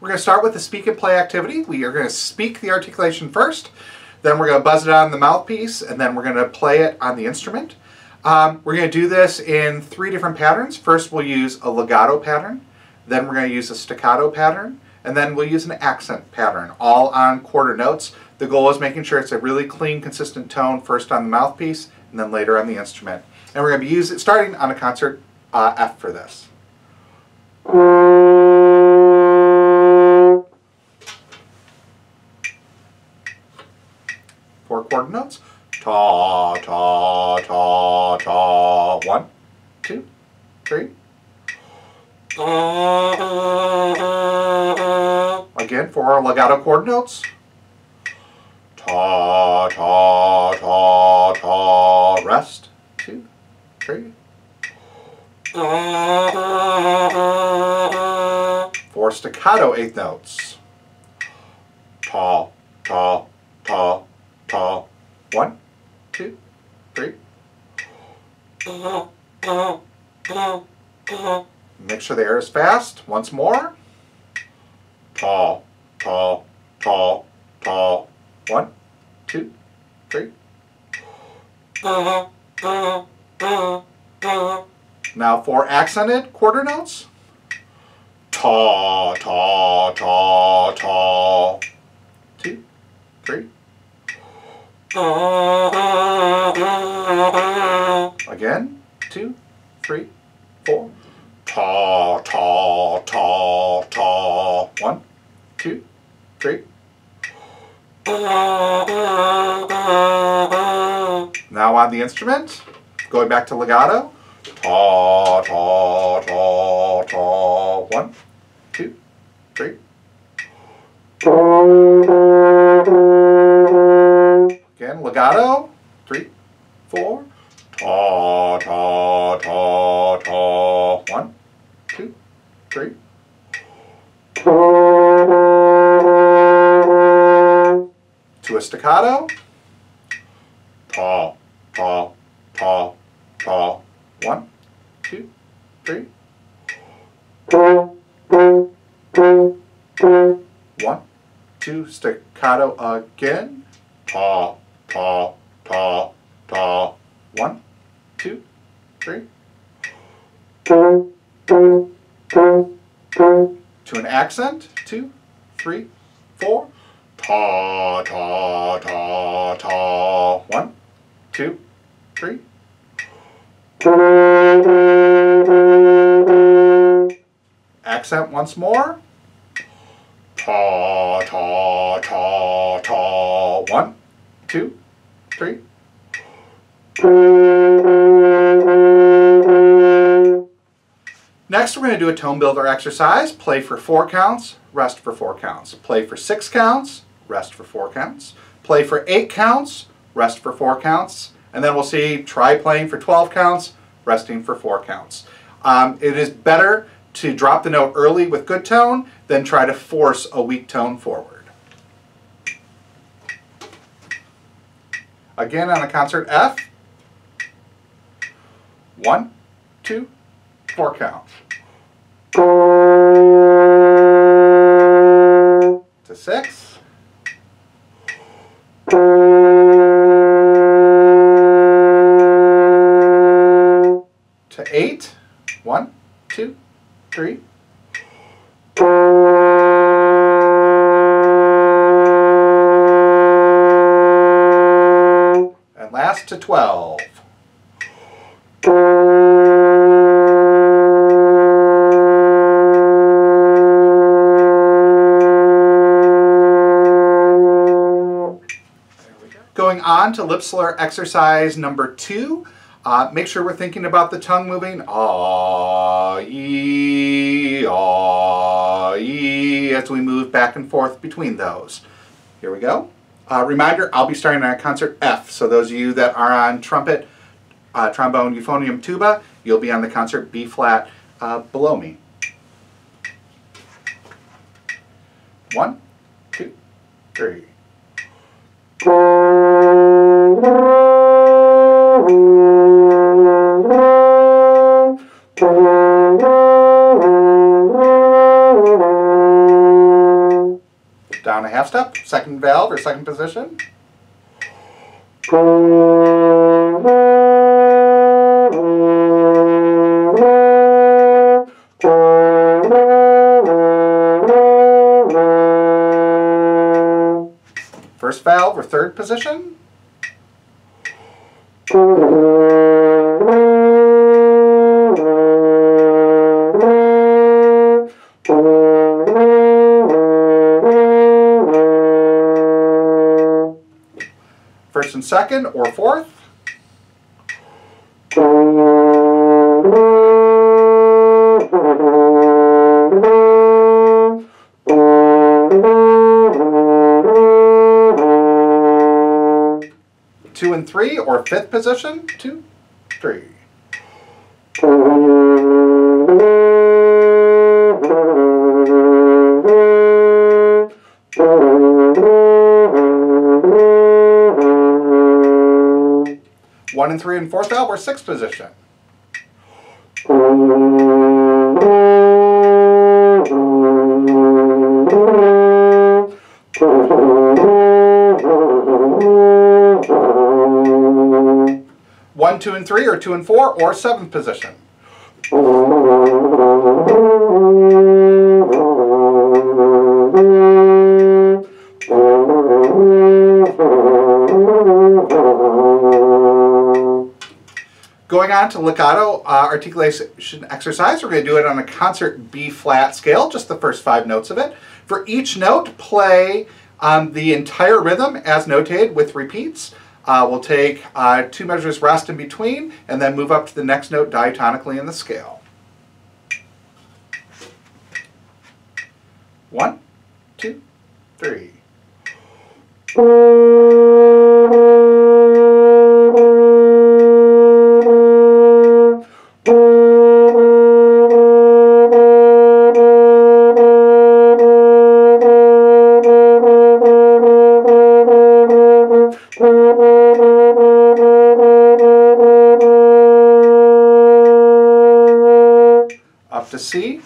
We're going to start with the speak and play activity. We are going to speak the articulation first, then we're going to buzz it on the mouthpiece, and then we're going to play it on the instrument. We're going to do this in three different patterns. First we'll use a legato pattern, then we're going to use a staccato pattern, and then we'll use an accent pattern, all on quarter notes. The goal is making sure it's a really clean, consistent tone, first on the mouthpiece and then later on the instrument. And we're going to be using it starting on a concert F for this. Four quarter notes. Ta, ta, ta, ta. One, two, three. Again, for our legato quarter notes. Ta, ta, ta, ta. Rest. Two, three. Four staccato eighth notes. Ta, ta, ta, ta. One, two, three. Make sure the air is fast. Once more. Ta, ta, ta, ta. One, two, three. Now for accented quarter notes. Ta, ta, ta, ta. Two, three. Again, two, three, four. Ta, ta, ta, ta. One, two, three. Now on the instrument, going back to legato. Ta, ta, ta, ta. One, two, three. Again, legato. Three, four. Ta, ta, ta, ta. One, two, three. To a staccato. Ta, ta, ta, ta. One, two, three. One, two, staccato again. Ta, ta, ta, ta. One, two, three. To an accent. Two, three, four. Ta, ta, ta, ta. One, two, three. Accent once more. Ta, ta, ta, ta. One, two, three. Next, we're going to do a tone builder exercise. Play for 4 counts, rest for 4 counts. Play for 6 counts, rest for 4 counts. Play for 8 counts, rest for 4 counts. And then we'll see, try playing for 12 counts, resting for 4 counts. It is better to drop the note early with good tone than try to force a weak tone forward. Again on a concert F. 1, 2, 4 count. To 6. To 8. 1, 2, 3. And last to 12. Going on to lip slur exercise number 2. Make sure we're thinking about the tongue moving. Ah, ee, as we move back and forth between those. Here we go. Reminder, I'll be starting on concert F. So those of you that are on trumpet, trombone, euphonium, tuba, you'll be on the concert B flat below me. 1, 2, 3. Down a half step, second valve or second position. First valve or third position. First and second or fourth. Two and three or fifth position. 2, 3. One and three and fourth valve or sixth position. One, two, and three, or two and four, or seventh position. Going on to legato articulation exercise, we're going to do it on a concert B flat scale, just the first 5 notes of it. For each note, play the entire rhythm as notated with repeats. We'll take 2 measures rest in between and then move up to the next note diatonically in the scale. 1, 2, 3. Up to C.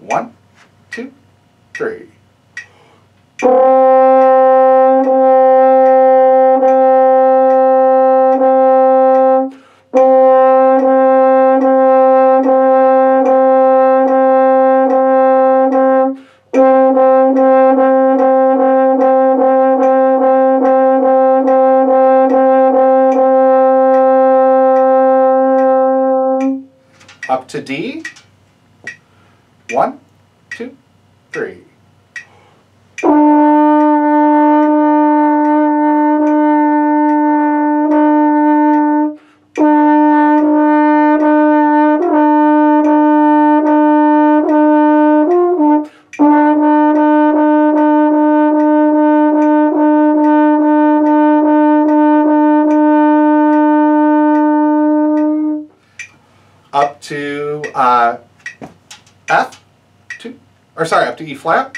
1, 2, 3. Up to D. 1, 2, 3. Up to F, up to E flat.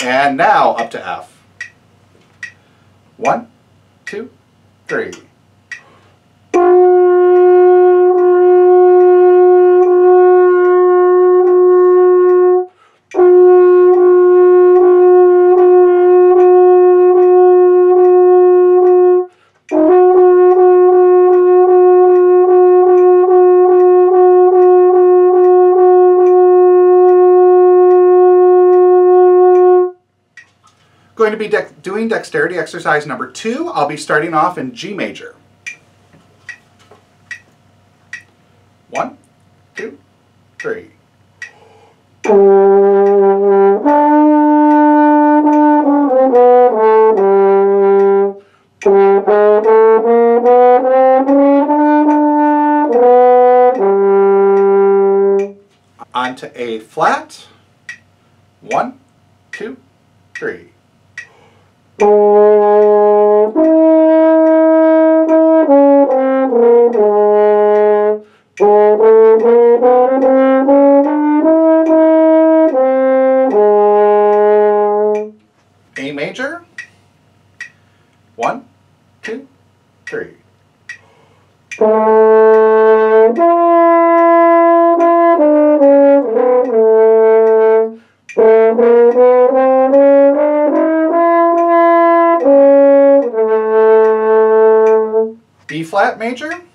And now up to F. 1, 2, 3. Going to be doing dexterity exercise number 2. I'll be starting off in G major. 1, 2, 3. On to A flat. 1, 2, 3. 1, 2, 3. B flat major.